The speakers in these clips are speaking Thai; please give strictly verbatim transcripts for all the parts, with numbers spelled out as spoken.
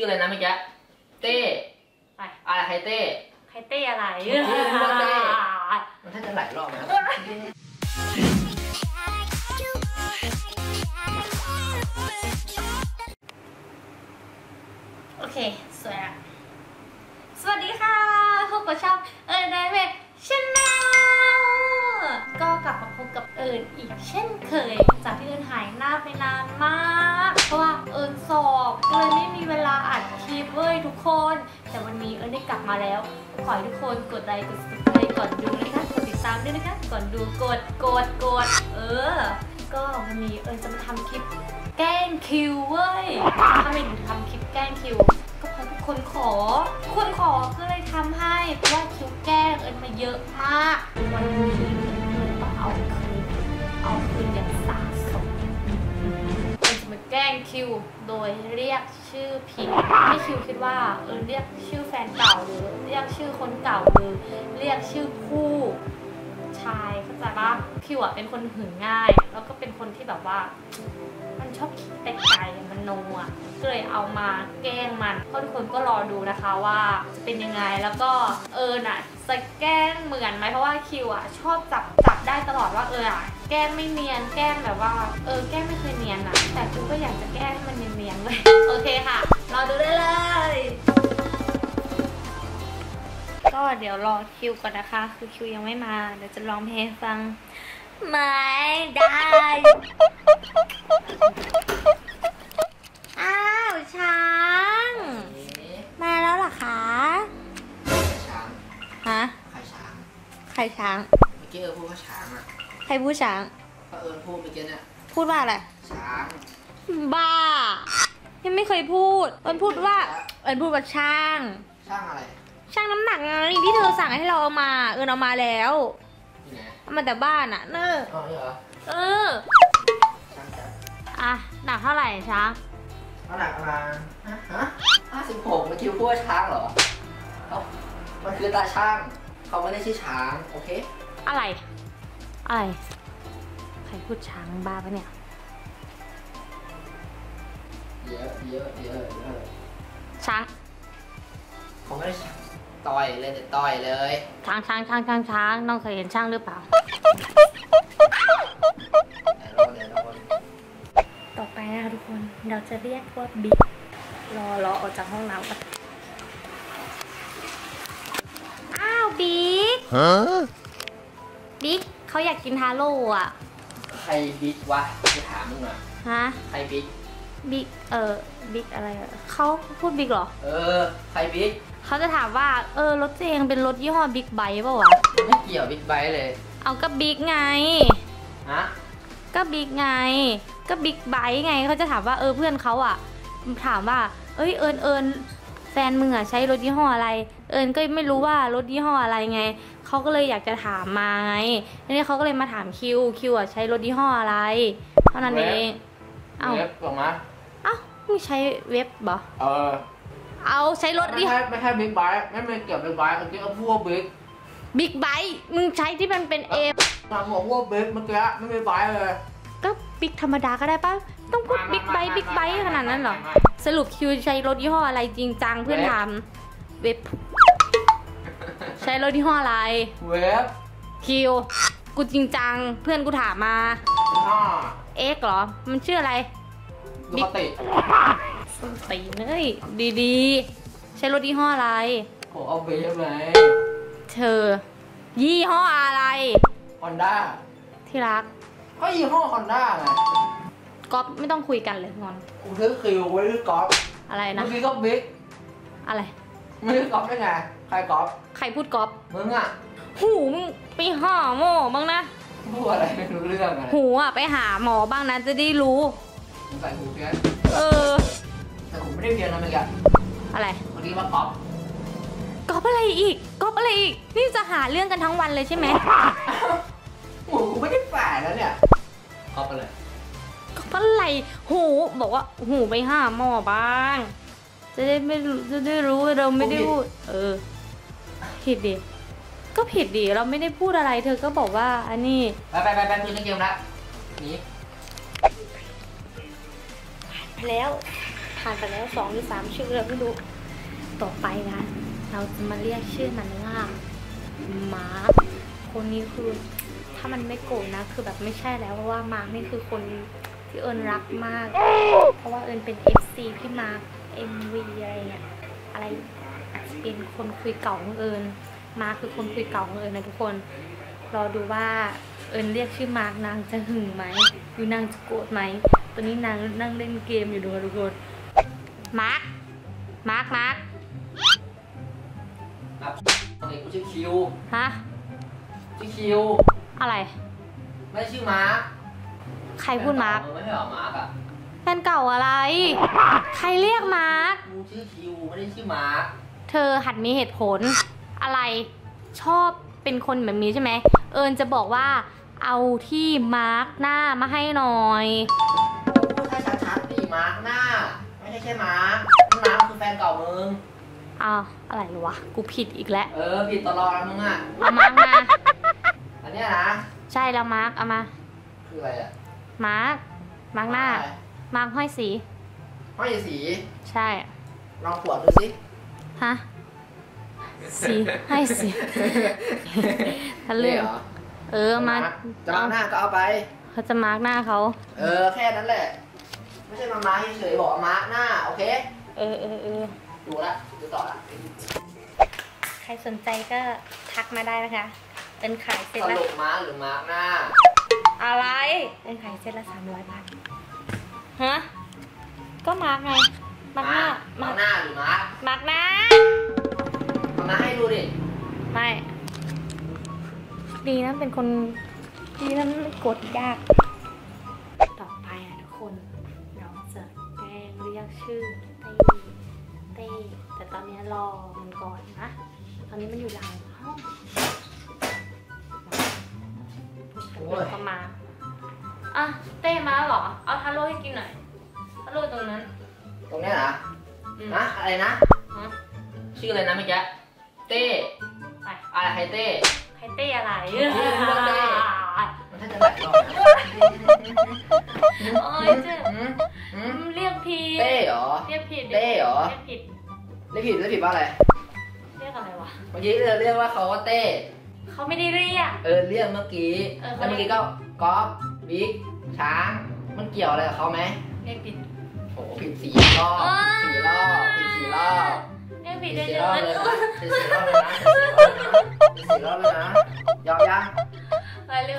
ชื่ออะไรนะเมื่อกี้เต้อะไรใครเต้ใครเต้อะไรมันน่าจะหลายรอบนะโอเคสวยอ่ะสวัสดีค่ะพวกเราชอบเอิร์นไดเมทชาแนลก็กลับมาพบกับเอิร์นอีกเช่นเคยจากที่เอิร์นหายหน้าไปนานมากเพราะว่าเอิร์นสอบเลยไม่มีเวลาอัดคลิปเว้ยทุกคนแต่วันนี้เอิร์นได้กลับมาแล้วขอให้ทุกคนกดไลค์กดซับสไครบ์ก่อนดูนะคะกดติดตามด้วยนะคะก่อนดูกดกดกดเออก็วันนี้เอิร์นจะมาทำคลิปแกล้งคิวเว้ยทำไมถึงทำคลิปแกล้งคิวก็เพราะทุกคนขอทุกคนขอก็เลยทำให้เพราะว่าคิวแกล้งเอิร์นมาเยอะมากวันนี้เอิร์นต้องเอาคืนเอาคืนอย่างสาสมเอิร์นจะมาแกล้งคิวโดยเรียกชื่อผิดให้คิวคิดว่าเอิร์นเรียกชื่อแฟนเก่าหรือเรียกชื่อคนเก่าหรือเรียกชื่อคู่ชายเข้าใจปะคิวอ่ะเป็นคนหึงง่ายแล้วก็เป็นคนที่แบบว่ามันชอบคิดไปไกลมันโนอ่ะก็เลยเอามาแกล้งมันก็ทุกคนก็รอดูนะคะว่าจะเป็นยังไงแล้วก็เอิร์นอ่ะจะแกล้งเหมือนไหมเพราะว่าคิวอ่ะชอบจับจับได้ตลอดว่าเอออ่ะแกล้งไม่เนียนแกล้งแบบว่าเออแกล้งไม่เคยเนียนนะแต่คิวก็อยากจะแกล้งให้มันเนียนๆเลยโอเคค่ะรอดูได้เลยก็เดี๋ยวรอคิวก่อนนะคะคือคิวยังไม่มาเดี๋ยวจะลองเพลงฟังไม่ได้อ้าวช้างมาแล้วหรอคะช้างฮะใครช้างใครช้างเมื่อกี้เอิร์นพูดว่าช้างอะใครพูดช้างก็เอิร์นพูดเมื่อกี้เนี่ยพูดว่าอะไรช้างบ้ายังไม่เคยพูดเอิร์นพูดว่าเอิร์นพูดว่าช้างช้างอะไรช่างน้ำหนักไงที่เธอสั่งให้เราเอามาเอิร์นเอามาแล้วเอามาแต่บ้านอะเนอะเอออ่ะหนักเท่าไหร่ช้างเขาหนักประมาณฮะห้าสิบหกมันคิวพูดช้างเหรอเขามันคือตาช่างเขาไม่ได้ชื่อช้างโอเคอะไรอะไรใครพูดช้างบ้าปะเนี่ยเยอะเยอะเยอะเยอะช้างเขาไม่ได้ต่อยเลยแต่ต่อยเลยช้างช้างช้างช้างช้างน้องเคยเห็นช้างหรือเปล่าต่อไปนะคะทุกคนเราจะเรียกว่าบิ๊กรอรอออกจากห้องน้ำกันอ้าวบิ๊กฮะบิ๊กเขาอยากกินฮาโล่อะใครบิ๊กวะจะถามมึงอะฮะใครบิ๊กบิ๊กเออบิ๊กอะไรเขาพูดบิ๊กเหรอเออใครบิ๊กเขาจะถามว่าเออรถเองเป็นรถยี่ห้อบิ๊กไบค์ป่าวะไม่เกี่ยวบิ๊กไบค์เลยเอาก็บิ๊กไงฮะก็บิ๊กไงก็บิ๊กไบค์ไงเขาจะถามว่าเออเพื่อนเขาอ่ะถามว่าเอ้ยเอิญเอิญแฟนมึงอ่ะใช้รถยี่ห้ออะไรเอิญก็ไม่รู้ว่ารถยี่ห้ออะไรไงเขาก็เลยอยากจะถามมาไงนี่เขาก็เลยมาถามคิวคิวอ่ะใช้รถยี่ห้ออะไรเท่านั้นเองเอ้าเว็บบอกมาเอ้ามึงใช้เว็บบ่เออเอาใช้รถดิไม่ใช่ไม่ใช่บิ๊กไบค์ไม่ไม่เกี่ยวบิ๊กไบค์เมื่อกี้ก็พูดว่าบิ๊กบิ๊กไบค์มึงใช้ที่มันเป็นเอฟถามบอกว่าบิ๊กเมื่อกี้ไม่บิ๊กไบค์เลยก็บิ๊กธรรมดาก็ได้ป่ะต้องพูดบิ๊กไบค์บิ๊กไบค์ขนาดนั้นหรอสรุปคิวใช้รถยี่ห้ออะไรจริงจังเพื่อนถามเว็บใช้รถยี่ห้ออะไรเว็บคิวกูจริงจังเพื่อนกูถามมาเอ็กเหรอมันชื่ออะไรบิ๊กส้นตีนเลยดีๆใช้รถยี่ห้ออะไรขอเอาเบฟเลยเธอยี่ห้ออะไรฮอนด้าที่รักก็ยี่ห้อฮอนด้าไงก๊อฟไม่ต้องคุยกันเลยงอนกูซื้อคิวไว้ซื้อก๊อฟอะไรนะเมื่อกี้ก็บิ๊กอะไรไม่ซื้อก๊อฟได้ไงใครก๊อฟใครพูดก๊อฟมึงอ่ะหูมึงไปหาหมอบ้างนะพูดอะไรไม่รู้เรื่องหูอ่ะไปหาหมอบ้างนะจะได้รู้ใส่หูเพี้ยนเออแต่ผมไม่ได้เพี้ยนนะเมื่อกี้อะไรเมื่อกี้ว่าก๊อฟก๊อฟอะไรอีกก๊อฟอะไรอีกนี่จะหาเรื่องกันทั้งวันเลยใช่ไหมหูกูไม่ได้ฝ่ายแล้วเนี่ยก๊อฟอะไรก๊อฟอะไรหูบอกว่าหูไปห้าหมอบ้างจะได้ไม่จะได้รู้เราไม่ได้พูดเออผิดดิก็ผิดดิเราไม่ได้พูดอะไรเธอก็บอกว่าอันนี้ไปไปไปไปคุยกันเกมละหนีไปแล้วท ผ่านไปแล้วสองหรือสามชื่อเราไม่รู้ต่อไปนะเราจะมาเรียกชื่อมันว่ามาร์คคนนี้คือถ้ามันไม่โกรธนะคือแบบไม่ใช่แล้วเพราะว่ามาร์คนี่คือคนที่เอิญรักมากเพราะว่าเอิญเป็น เอฟ ซี พี่มาร์ค เอ็ม วี อะไรเนี่ยอะไรอาจจะเป็นคนคุยเก่าของเอิญมาร์คคือคนคุยเก่าของเอิญนะทุกคนรอดูว่าเอิญเรียกชื่อมาร์คนางจะหึงไหมหรือนางจะโกรธไหมตอนนี้นางนั่งเล่นเกมอยู่ดูทุกคนมาร์คมาร์คมาร์คเด็กกูชื่อคิวฮะชื่อคิวอะไรไม่ชื่อมาร์คใครพูดมาร์คไม่ใช่หรอมาร์คอะแฟนเก่าอะไรใครเรียกมาร์คกูชื่อคิวไม่ได้ชื่อมาร์คเธอหัดมีเหตุผลอะไรชอบเป็นคนแบบนี้ใช่ไหมเอิญจะบอกว่าเอาที่มาร์คหน้ามาให้หน่อยใช่ชัดๆดิมาร์คหน้าไม่ใช่แค่มาร์คมาร์คคือแฟนเก่ามึงอ้าวอะไรวะกูผิดอีกแล้วเออผิดตลอดแล้วมึงอ่ะเอามาร์คมาอันนี้นะใช่แล้วมาร์คเอามาคืออะไรอะมาร์คมาร์คหน้ามาร์คห้อยสีห้อยสีใช่ลองขวดดูสิฮะสีให้สีทะลึ่งเออมาจะมาร์กหน้าก็เอาไปเขาจะมาร์กหน้าเขาเออแค่นั้นแหละไม่ใช่มามาร์กเฉยๆบอกมาร์กหน้าโอเคเออเออเออดูละดูต่อละใครสนใจก็ทักมาได้นะคะเป็นขายเซ็ตละสรุปมาร์กหรือมาร์กหน้าอะไรเป็นขายเซ็ตละสามร้อยบาทฮะก็มาร์กไงมาร์กหน้ามาร์กหน้าหรือมาร์กมาร์กหน้ามาให้ดูดิไม่ดีนะเป็นคนดีนะมันกดยากต่อไปอ่ะทุกคนเราจะแกล้งเรียกชื่อเต้เต้แต่ตอนนี้รอมันก่อนนะตอนนี้มันอยู่หลังห้องก็มาอ่ะเต้มาเหรอเอาทาโร่ให้กินหน่อยทาโร่ตรงนั้นตรงนี้เหรอนะอะไรนะชื่ออะไรนะเมื่อกี้เต้อะไรไฮเต้ไฮเต้อะไรเต้มันถ้าจะแบบโอ้ยเจ๊เรียกผิดเต้หรอเรียกผิดเต้หรอเรียกผิดเรียกผิดเรียกผิดว่าอะไรเรียกอะไรวะเมื่อกี้เราเรียกว่าเขาว่าเต้เขาไม่ได้เรียกเออเรียกเมื่อกี้แล้วเมื่อกี้ก็ก๊อฟบิ๊กช้างมันเกี่ยวอะไรกับเขาไหมเรียกผิดโอ้ผิดสี่รอบสี่รอบผิดสี่รอบสี่รอบเลยนะสี่รอบเลยนะยอมยัง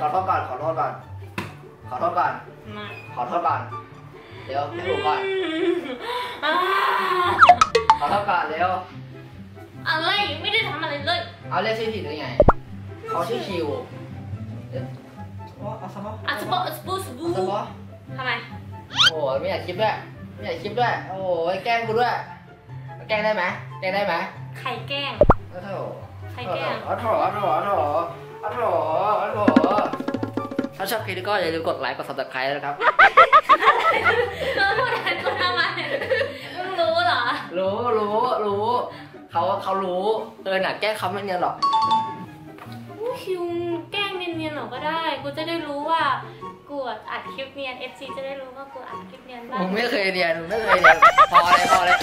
ขอโทษก่อนขอโทษก่อนขอโทษก่อนขอโทษก่อนเดี๋ยวให้ดูก่อนขอโทษก่อนเร็วอะไรไม่ได้ทำอะไรเลยเอาเรียกชื่อผิดหรือไงเขาชื่อคิวอัสบออัสบออัสบูสบูทำไมโอ้ยไม่อยากคลิปด้วยไม่อยากคลิปด้วยโอ้ยแกล้งกูด้วยแกล้งได้ไหมแกล้งได้ไหมใครแกล้งอ้าวโถใครแกล้งอ้าวโถอ้าวโถอ้าวโถอ้าวโถอ้าวโถถ้าชอบคลิปนี้ก็อย่าลืมกดไลค์กด ซับสไครบ์ นะครับเราพูดอะไรคนทำไมรู้เหรอรู้รู้รู้เขาเขารู้เออหนักแกล้งเขาไม่เนียนหรอกคิวแกล้งเนียนๆหรอก็ได้กูจะได้รู้ว่ากูอัดคลิปเนียน เอฟ ซี จะได้รู้ว่ากูอัดคลิปเนียนบ้างผมไม่เคยเนียนไม่เคยเนียนพอเลยพอเลย